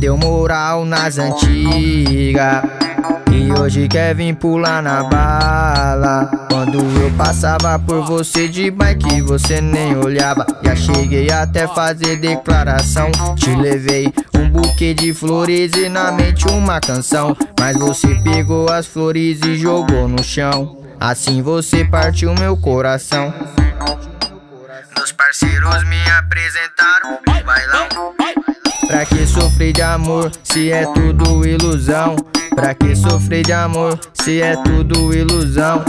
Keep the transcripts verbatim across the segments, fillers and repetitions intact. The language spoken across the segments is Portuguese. perdeu moral nas antigas e hoje quer vir pular na bala. Quando eu passava por você de bike, você nem olhava. Já cheguei até fazer declaração. Te levei um buquê de flores e na mente uma canção, mas você pegou as flores e jogou no chão. Assim você partiu meu coração. Meus parceiros me apresentaram pro bailão. Pra que sofrer de amor se é tudo ilusão? Pra que sofrer de amor se é tudo ilusão?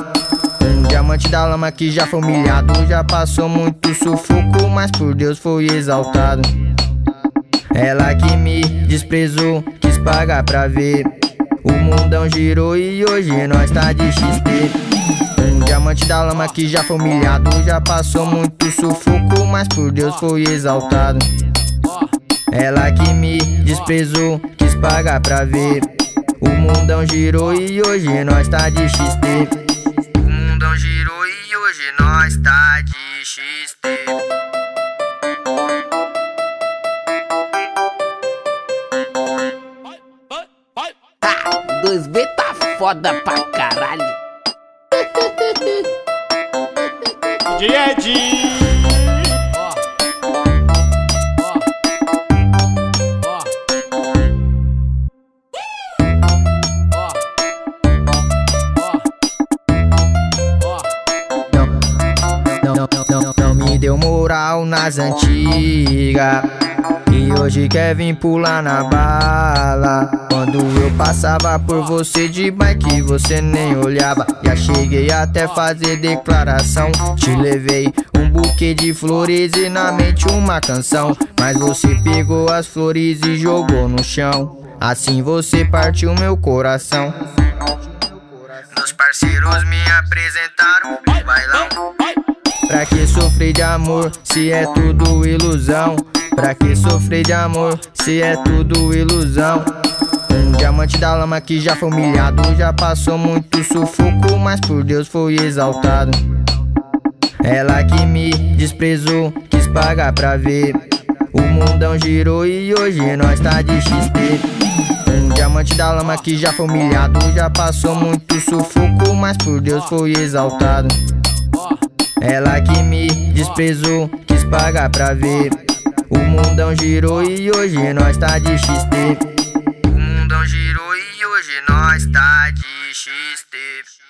Um diamante da lama que já foi humilhado, já passou muito sufoco, mas por Deus foi exaltado. Ela que me desprezou, quis pagar pra ver. O mundão girou e hoje nós tá de X P. Um diamante da lama que já foi humilhado, já passou muito sufoco, mas por Deus foi exaltado. Ela que me desprezou, quis pagar pra ver. O mundão girou e hoje nós tá de X T. O mundão girou e hoje nós tá de X T. Tá, dois B tá foda pra caralho. Dia de ó, ó, ó, ó, ó, ó. Não me deu moral nas antigas e hoje quer vir pular na bala. Quando eu passava por você de bike, você nem olhava. Já cheguei até fazer declaração. Te levei um buquê de flores e na mente uma canção, mas você pegou as flores e jogou no chão. Assim você partiu meu coração. Meus parceiros me apresentaram pro bailão. Pra que sofrer de amor se é tudo ilusão? Pra que sofrer de amor se é tudo ilusão? Um diamante da lama que já foi humilhado, já passou muito sufoco, mas por Deus foi exaltado. Ela que me desprezou, quis pagar pra ver. O mundão girou e hoje nós tá de X T. Um diamante da lama que já foi humilhado, já passou muito sufoco, mas por Deus foi exaltado. Ela que me desprezou, quis pagar pra ver. O mundão girou e hoje nós tá de X T. O mundão girou e hoje nós tá de X T.